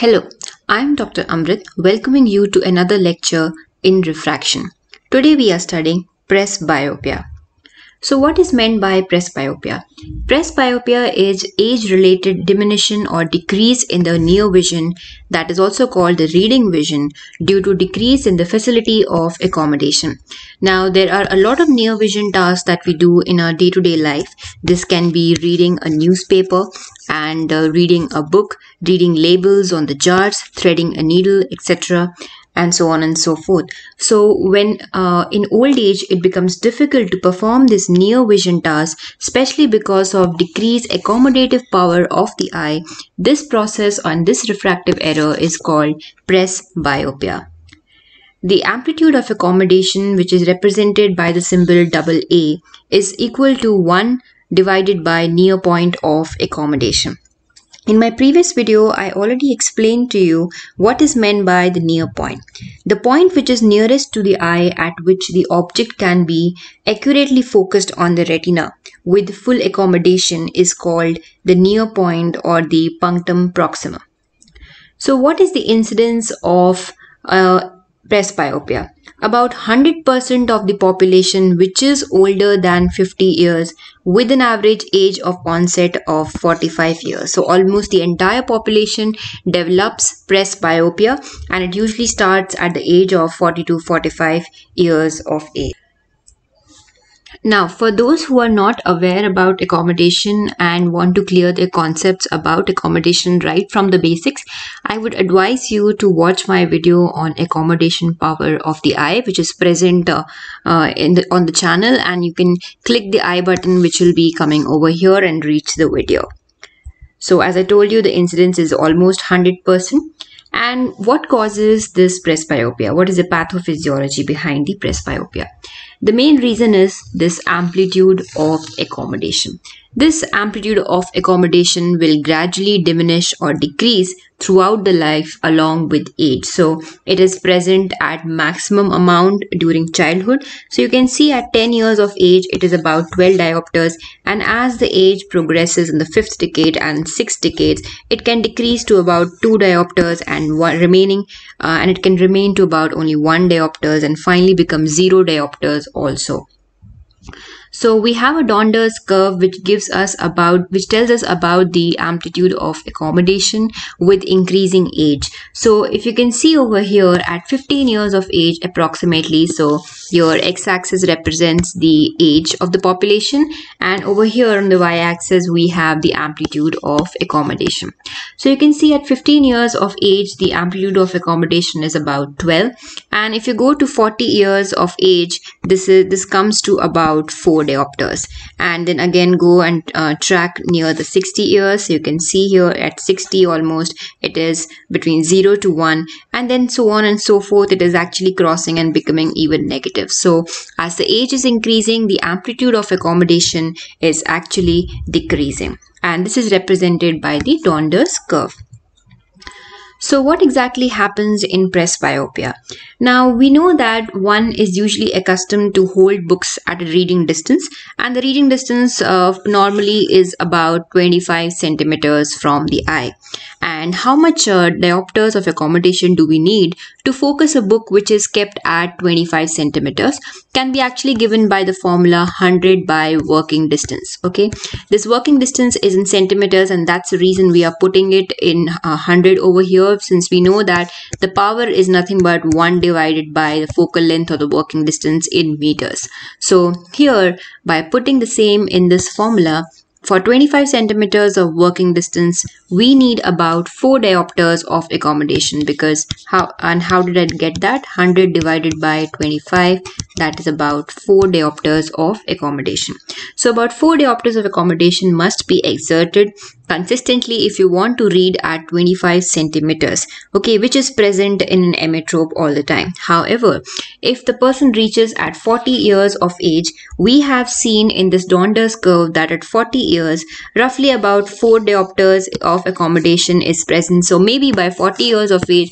Hello, I am Dr. Amrit, welcoming you to another lecture in refraction. Today we are studying presbyopia. So what is meant by presbyopia? Presbyopia is age-related diminution or decrease in the near vision that is also called the reading vision due to decrease in the facility of accommodation. Now there are a lot of near vision tasks that we do in our day-to-day life. This can be reading a newspaper and reading a book, reading labels on the jars, threading a needle, etc. and so on and so forth. So when in old age it becomes difficult to perform this near vision task, especially because of decreased accommodative power of the eye. This process and this refractive error is called presbyopia. The amplitude of accommodation, which is represented by the symbol AA, is equal to 1 divided by near point of accommodation. In my previous video, I already explained to you what is meant by the near point. The point which is nearest to the eye at which the object can be accurately focused on the retina with full accommodation is called the near point or the punctum proxima. So what is the incidence of presbyopia? About 100% of the population which is older than 50 years with an average age of onset of 45 years. So almost the entire population develops presbyopia and it usually starts at the age of 40 to 45 years of age. Now, for those who are not aware about accommodation and want to clear their concepts about accommodation right from the basics, I would advise you to watch my video on accommodation power of the eye, which is present on the channel, and you can click the I button which will be coming over here and reach the video. So as I told you, the incidence is almost 100%. And what causes this presbyopia? What is the pathophysiology behind the presbyopia? The main reason is this amplitude of accommodation. This amplitude of accommodation will gradually diminish or decrease throughout the life along with age. So it is present at maximum amount during childhood. So you can see at 10 years of age, it is about 12 diopters. And as the age progresses in the 5th decade and 6th decades, it can decrease to about 2 diopters and it can remain to about only 1 diopters and finally become 0 diopters also. So we have a Donders curve which tells us about the amplitude of accommodation with increasing age. So if you can see over here at 15 years of age approximately, so your x-axis represents the age of the population and over here on the y-axis we have the amplitude of accommodation. So you can see at 15 years of age the amplitude of accommodation is about 12, and if you go to 40 years of age this comes to about 4 diopters, and then again go and track near the 60 years. You can see here at 60 almost it is between 0 to 1, and then so on and so forth. It is actually crossing and becoming even negative. So as the age is increasing, the amplitude of accommodation is actually decreasing, and this is represented by the Donders curve. So what exactly happens in presbyopia? Now we know that one is usually accustomed to hold books at a reading distance, and the reading distance normally is about 25 centimeters from the eye. And how much diopters of accommodation do we need to focus a book which is kept at 25 centimeters can be actually given by the formula 100 by working distance. Okay, this working distance is in centimeters, and that's the reason we are putting it in 100 over here, since we know that the power is nothing but 1 divided by the focal length or the working distance in meters. So here, by putting the same in this formula, for 25 centimeters of working distance, we need about 4 diopters of accommodation, because how did I get that? 100 divided by 25, that is about 4 diopters of accommodation. So about 4 diopters of accommodation must be exerted consistently if you want to read at 25 centimeters, okay, which is present in an emmetrope all the time. However, if the person reaches at 40 years of age, we have seen in this Donders curve that at 40 years, roughly about 4 diopters of accommodation is present. So maybe by 40 years of age,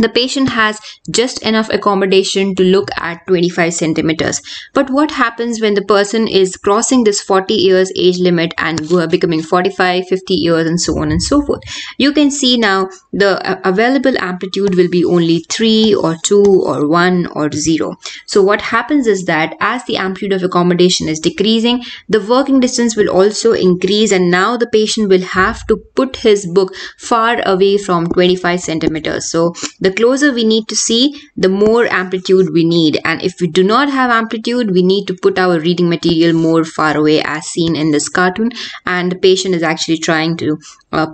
the patient has just enough accommodation to look at 25 centimeters. But what happens when the person is crossing this 40 years age limit and becoming 45, 50 years and so on and so forth? You can see now the available amplitude will be only 3 or 2 or 1 or 0. So what happens is that as the amplitude of accommodation is decreasing, the working distance will also increase, and now the patient will have to put his book far away from 25 centimeters. So the closer we need to see, the more amplitude we need. And if we do not have amplitude, we need to put our reading material more far away, as seen in this cartoon. And the patient is actually trying to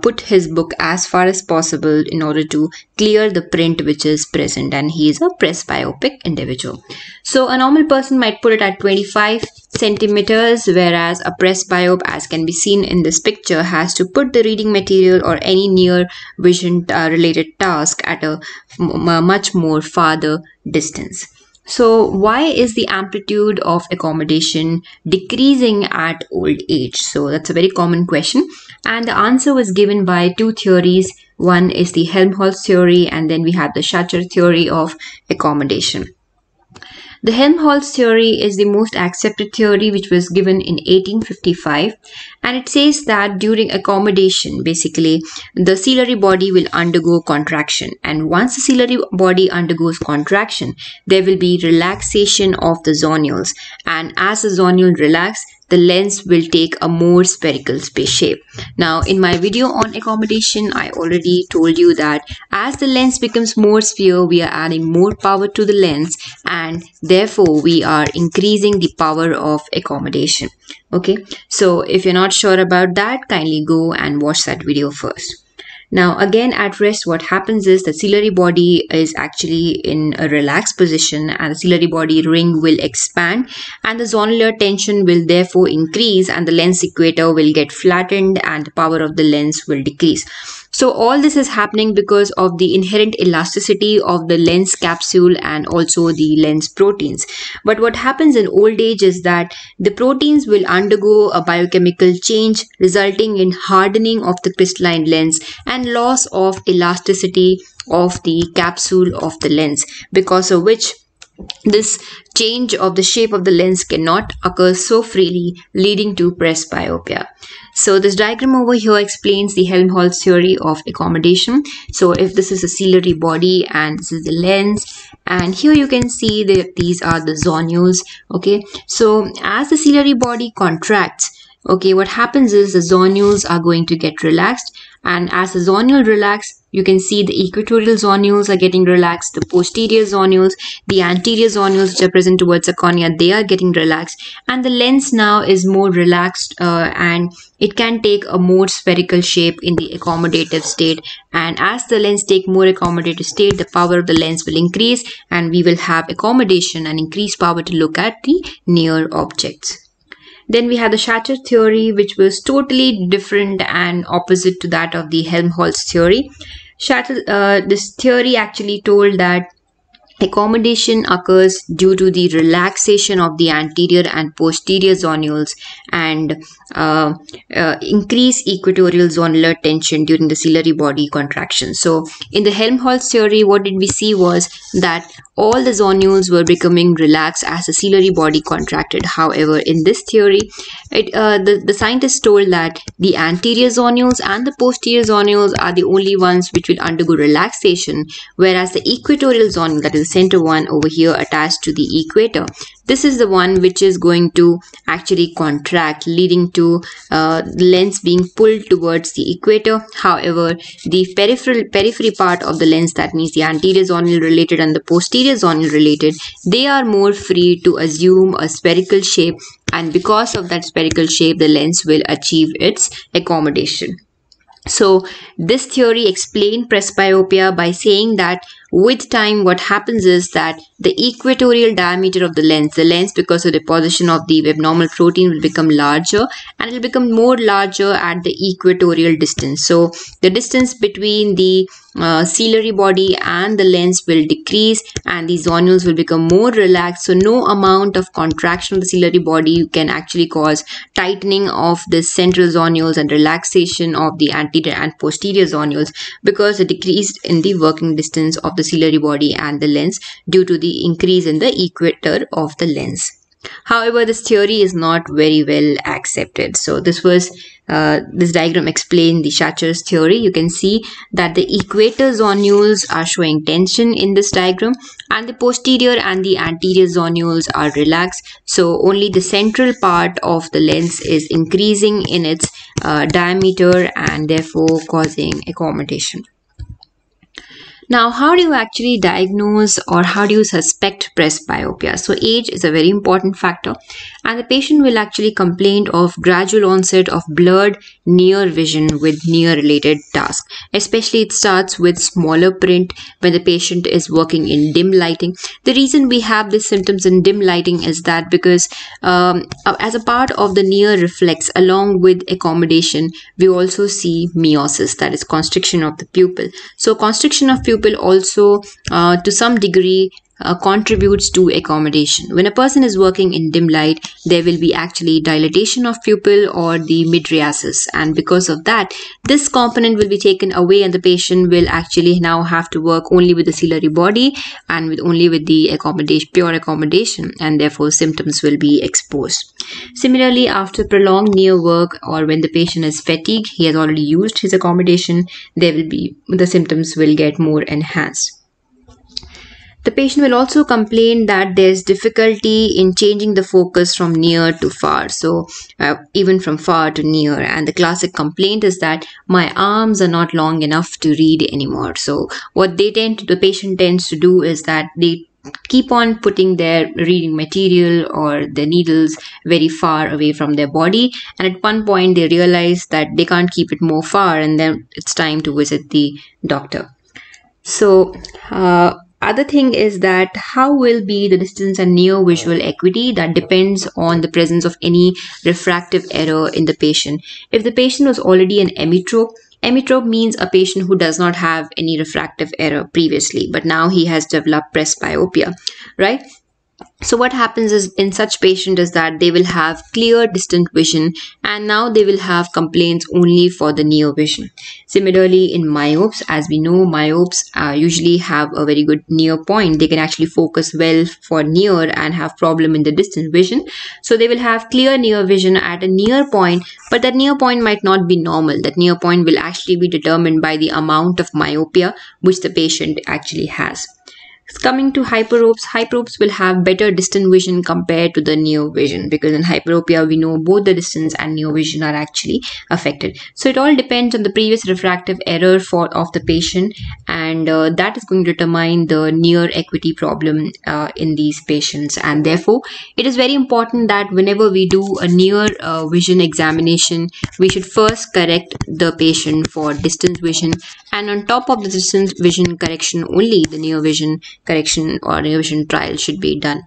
put his book as far as possible in order to clear the print which is present. And he is a presbyopic individual. So a normal person might put it at 25 centimeters, whereas a presbyope, as can be seen in this picture, has to put the reading material or any near vision related task at a much more farther distance. So why is the amplitude of accommodation decreasing at old age? So that's a very common question, and the answer was given by two theories. One is the Helmholtz theory, and then we have the Schachter theory of accommodation. The Helmholtz theory is the most accepted theory, which was given in 1855, and it says that during accommodation, basically, the ciliary body will undergo contraction, and once the ciliary body undergoes contraction, there will be relaxation of the zonules, and as the zonule relax, the lens will take a more spherical shape. Now, in my video on accommodation, I already told you that as the lens becomes more sphere, we are adding more power to the lens, and therefore we are increasing the power of accommodation. Okay, so if you're not sure about that, kindly go and watch that video first. Now, again, at rest, what happens is the ciliary body is actually in a relaxed position, and the ciliary body ring will expand, and the zonular tension will therefore increase, and the lens equator will get flattened, and the power of the lens will decrease. So all this is happening because of the inherent elasticity of the lens capsule and also the lens proteins. But what happens in old age is that the proteins will undergo a biochemical change, resulting in hardening of the crystalline lens and loss of elasticity of the capsule of the lens, because of which this change of the shape of the lens cannot occur so freely, leading to presbyopia. So this diagram over here explains the Helmholtz theory of accommodation. So if this is a ciliary body and this is the lens, and here you can see that these are the zonules. Okay, so as the ciliary body contracts, okay, what happens is the zonules are going to get relaxed, and as the zonule relax, you can see the equatorial zonules are getting relaxed, the posterior zonules, the anterior zonules which are present towards the cornea, they are getting relaxed, and the lens now is more relaxed and it can take a more spherical shape in the accommodative state. And as the lens take more accommodative state, the power of the lens will increase, and we will have accommodation and increased power to look at the near objects. Then we have the Schachter theory, which was totally different and opposite to that of the Helmholtz theory. This theory actually told that accommodation occurs due to the relaxation of the anterior and posterior zonules and increased equatorial zonular tension during the ciliary body contraction. So in the Helmholtz theory, what did we see was that all the zonules were becoming relaxed as the ciliary body contracted. However, in this theory, the scientists told that the anterior zonules and the posterior zonules are the only ones which will undergo relaxation, whereas the equatorial zonule, that is the center one over here attached to the equator, this is the one which is going to actually contract, leading to the lens being pulled towards the equator. However, the periphery part of the lens, that means the anterior zonule related and the posterior zonule related, they are more free to assume a spherical shape, and because of that spherical shape, the lens will achieve its accommodation. So this theory explained presbyopia by saying that with time, what happens is that the equatorial diameter of the lens. The lens, because of the position of the webnormal protein, will become larger, and it will become more larger at the equatorial distance. So the distance between the ciliary body and the lens will decrease, and the zonules will become more relaxed. So no amount of contraction of the ciliary body can actually cause tightening of the central zonules and relaxation of the anterior and posterior zonules, because it decreased in the working distance of the ciliary body and the lens due to the increase in the equator of the lens. However, this theory is not very well accepted. So this was this diagram explained the Schachter's theory. You can see that the equator zonules are showing tension in this diagram, and the posterior and the anterior zonules are relaxed. So only the central part of the lens is increasing in its diameter and therefore causing accommodation. Now, how do you actually diagnose or how do you suspect presbyopia? So age is a very important factor, and the patient will actually complain of gradual onset of blurred near vision with near related tasks. Especially it starts with smaller print when the patient is working in dim lighting. The reason we have these symptoms in dim lighting is that because as a part of the near reflex along with accommodation, we also see meiosis, that is constriction of the pupil. So constriction of pupil also to some degree contributes to accommodation. When a person is working in dim light, there will be actually dilatation of pupil or the midriasis, and because of that, this component will be taken away and the patient will actually now have to work only with the ciliary body and with only with the accommodation, pure accommodation, and therefore symptoms will be exposed. Similarly, after prolonged near work or when the patient is fatigued, he has already used his accommodation, there will be the symptoms will get more enhanced. The patient will also complain that there is difficulty in changing the focus from near to far, so even from far to near, and the classic complaint is that my arms are not long enough to read anymore. So what they tend to, the patient tends to do is that they keep on putting their reading material or the needles very far away from their body, and at one point they realize that they can't keep it more far, and then it's time to visit the doctor. So other thing is that how will be the distance and near visual acuity that depends on the presence of any refractive error in the patient. If the patient was already an emmetrope, emmetrope means a patient who does not have any refractive error previously, but now he has developed presbyopia, right? So what happens is in such patient is that they will have clear distant vision, and now they will have complaints only for the near vision. Similarly, in myopes, as we know, myopes usually have a very good near point. They can actually focus well for near and have problem in the distant vision. So they will have clear near vision at a near point, but that near point might not be normal. That near point will actually be determined by the amount of myopia which the patient actually has. Coming to hyperopes, hyperopes will have better distant vision compared to the near vision, because in hyperopia we know both the distance and near vision are actually affected. So it all depends on the previous refractive error of the patient, and that is going to determine the near acuity problem in these patients, and therefore it is very important that whenever we do a near vision examination, we should first correct the patient for distant vision, and on top of the distant vision correction only the near vision correction or near vision trial should be done.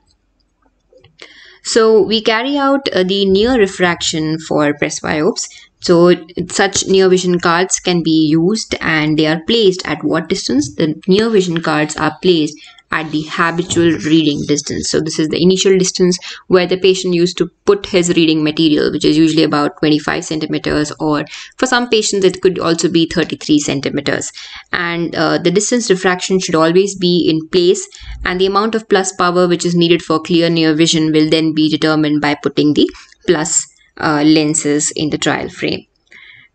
So we carry out the near refraction for presbyopes. So such near vision cards can be used, and they are placed at what distance? The near vision cards are placed at the habitual reading distance. So this is the initial distance where the patient used to put his reading material, which is usually about 25 centimeters, or for some patients it could also be 33 centimeters. And the distance refraction should always be in place, and the amount of plus power which is needed for clear near vision will then be determined by putting the plus lenses in the trial frame.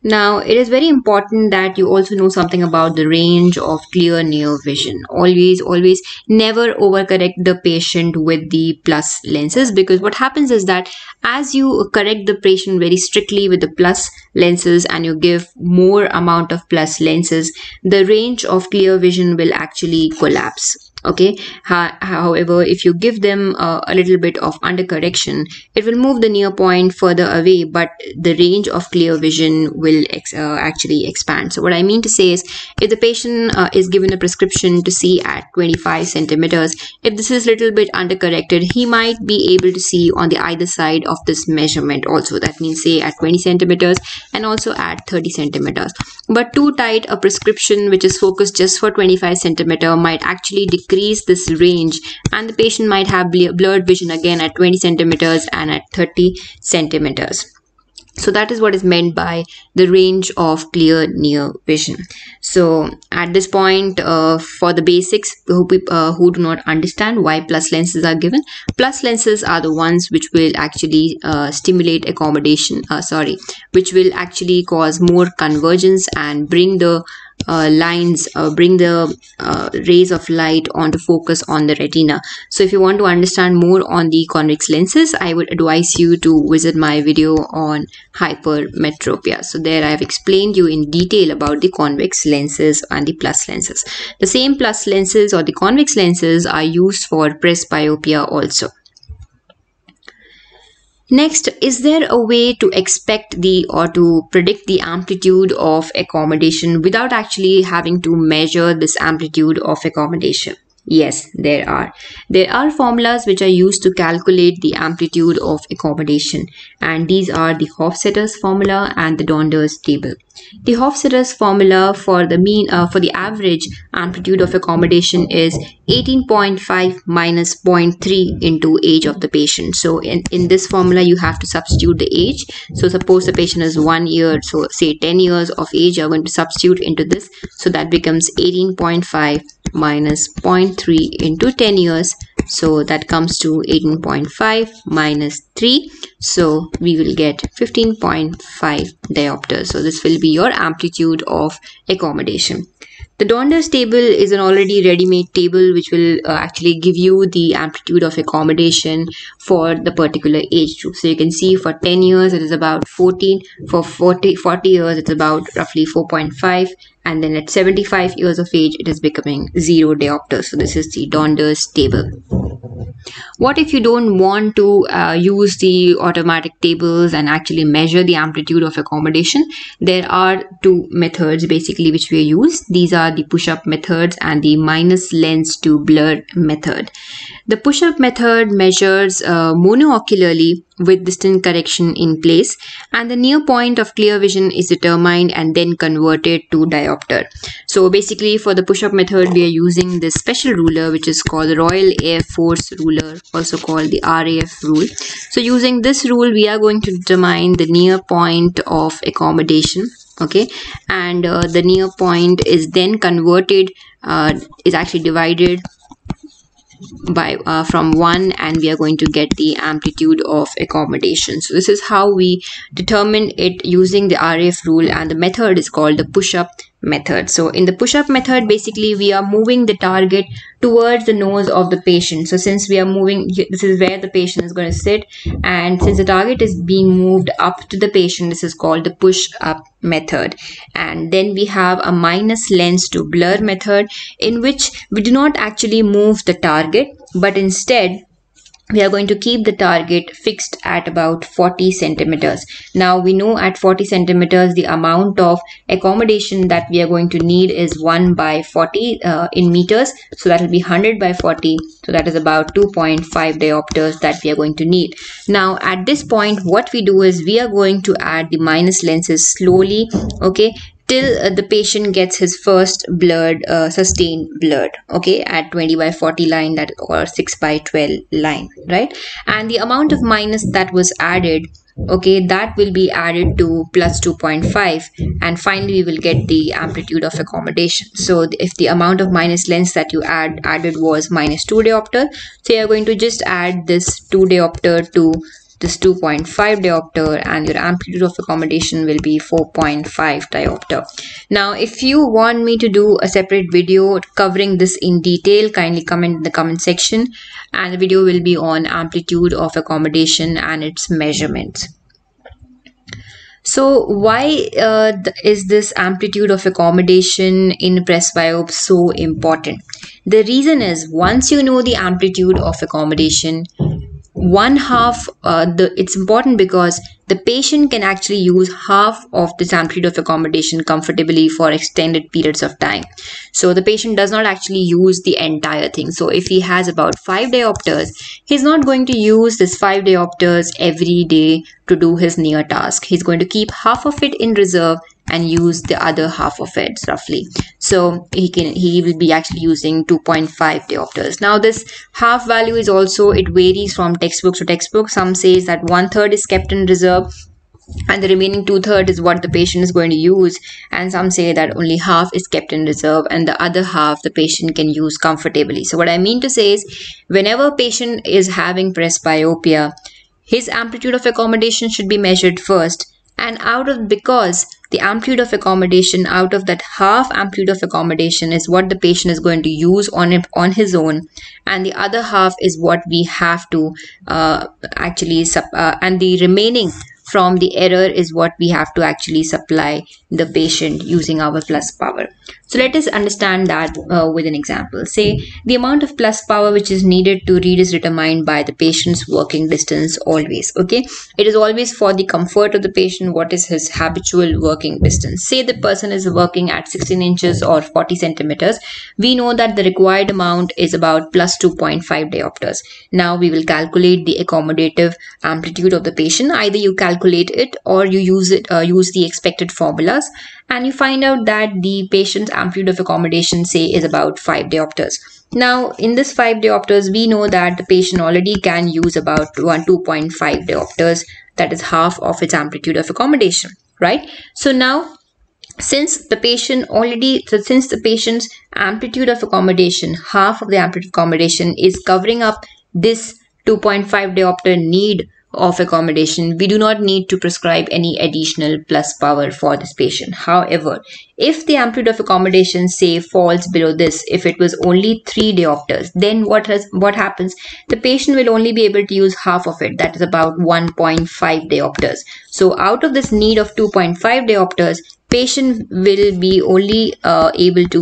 Now, it is very important that you also know something about the range of clear near vision. Always never overcorrect the patient with the plus lenses, because what happens is that as you correct the patient very strictly with the plus lenses and you give more amount of plus lenses, the range of clear vision will actually collapse. Okay, however, if you give them a little bit of under correction, it will move the near point further away, but the range of clear vision will actually expand. So what I mean to say is, if the patient is given a prescription to see at 25 centimeters, if this is a little bit under corrected, he might be able to see on the either side of this measurement also. That means say at 20 centimeters and also at 30 centimeters. But too tight a prescription which is focused just for 25 centimeter might actually decrease this range, and the patient might have blurred vision again at 20 centimeters and at 30 centimeters. So that is what is meant by the range of clear near vision. So at this point, for the basics, who do not understand why plus lenses are given, plus lenses are the ones which will actually stimulate accommodation, which will actually cause more convergence and bring the rays of light onto focus on the retina. So if you want to understand more on the convex lenses, I would advise you to visit my video on hypermetropia. So there I have explained you in detail about the convex lenses and the plus lenses. The same plus lenses or the convex lenses are used for presbyopia also. Next, is there a way to expect or to predict the amplitude of accommodation without actually having to measure this amplitude of accommodation? Yes, there are. There are formulas which are used to calculate the amplitude of accommodation, and these are the Hofstetter's formula and the Donders table. The Hofstetter's formula for the average amplitude of accommodation is 18.5 minus 0.3 into age of the patient. So in this formula, you have to substitute the age. So suppose the patient is 1 year, so say 10 years of age, you are going to substitute into this. So that becomes 18.5 minus 0.3 into 10 years. So that comes to 18.5 minus 3. So we will get 15.5 diopters. So this will be your amplitude of accommodation. The Donders table is an already ready-made table which will actually give you the amplitude of accommodation for the particular age group. So you can see for 10 years it is about 14, for 40 years it's about roughly 4.5, and then at 75 years of age it is becoming 0 diopters. So this is the Donders table. What if you don't want to use the automatic tables and actually measure the amplitude of accommodation? There are two methods basically which we use. These are the push-up methods and the minus lens to blur method. The push-up method measures monoocularly with distance correction in place, and the near point of clear vision is determined and then converted to diopter. So basically for the push-up method we are using this special ruler which is called the Royal Air Force Ruler, also called the RAF rule. So using this rule we are going to determine the near point of accommodation. Okay, and the near point is then converted, is actually divided by from 1, and we are going to get the amplitude of accommodation. So this is how we determine it using the RAF rule, and the method is called the push-up method. So in the push-up method basically we are moving the target towards the nose of the patient. So since we are moving, this is where the patient is going to sit, and since the target is being moved up to the patient, this is called the push-up method. And then we have a minus lens to blur method, in which we do not actually move the target, but instead we are going to keep the target fixed at about 40 centimeters. Now we know at 40 centimeters the amount of accommodation that we are going to need is 1 by 40 in meters. So that will be 100 by 40. So that is about 2.5 diopters that we are going to need. Now at this point what we do is we are going to add the minus lenses slowly, okay, till the patient gets his first blurred, sustained blurred, okay, at 20 by 40 line that or 6 by 12 line, right? And the amount of minus that was added, okay, that will be added to plus 2.5, and finally we will get the amplitude of accommodation. So if the amount of minus lens that you added was minus 2 diopter, so you are going to just add this 2 diopter to this 2.5 diopter, and your amplitude of accommodation will be 4.5 diopter. Now if you want me to do a separate video covering this in detail, kindly comment in the comment section, and the video will be on amplitude of accommodation and its measurements. So why is this amplitude of accommodation in presbyopes so important? The reason is, once you know the amplitude of accommodation, it's important because the patient can actually use half of this amplitude of accommodation comfortably for extended periods of time. So the patient does not actually use the entire thing. So if he has about 5 diopters, he's not going to use this 5 diopters every day to do his near task. He's going to keep half of it in reserve and use the other half of it roughly. So he will be actually using 2.5 diopters. Now this half value is also, it varies from textbook to textbook. Some says that 1/3 is kept in reserve and the remaining 2/3 is what the patient is going to use, and some say that only half is kept in reserve and the other half the patient can use comfortably. So what I mean to say is, whenever a patient is having presbyopia, his amplitude of accommodation should be measured first, and because the amplitude of accommodation out of that half amplitude of accommodation is what the patient is going to use on his own, and the other half is what we have to and the remaining from the error is what we have to actually supply the patient using our plus power. So let us understand that with an example. Say the amount of plus power which is needed to read is determined by the patient's working distance always. Okay, it is always for the comfort of the patient, what is his habitual working distance. Say the person is working at 16 inches or 40 centimeters. We know that the required amount is about plus 2.5 diopters. Now we will calculate the accommodative amplitude of the patient. Either you calculate it or you use the expected formulas, and you find out that the patient's amplitude of accommodation, say, is about 5 diopters. Now in this 5 diopters, we know that the patient already can use about 2.5 diopters, that is half of its amplitude of accommodation, right? So now since the patient's amplitude of accommodation, half of the amplitude of accommodation, is covering up this 2.5 diopter need of accommodation, we do not need to prescribe any additional plus power for this patient. However, if the amplitude of accommodation, say, falls below this, if it was only 3 diopters, then what happens? The patient will only be able to use half of it, that is about 1.5 diopters. So out of this need of 2.5 diopters, patient will be only able to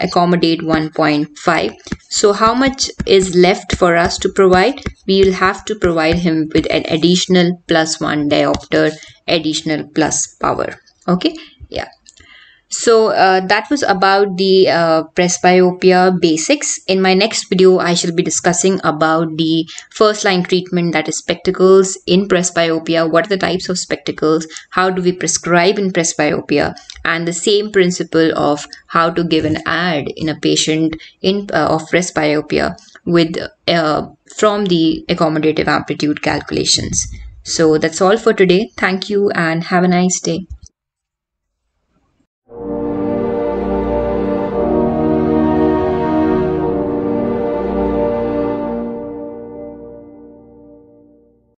accommodate 1.5. So how much is left for us to provide? We will have to provide him with an additional plus 1 diopter additional plus power. Okay, yeah. So that was about the presbyopia basics. In my next video, I shall be discussing about the first line treatment, that is spectacles in presbyopia. What are the types of spectacles? How do we prescribe in presbyopia? And the same principle of how to give an ad in a patient of presbyopia with from the accommodative amplitude calculations. So that's all for today. Thank you and have a nice day.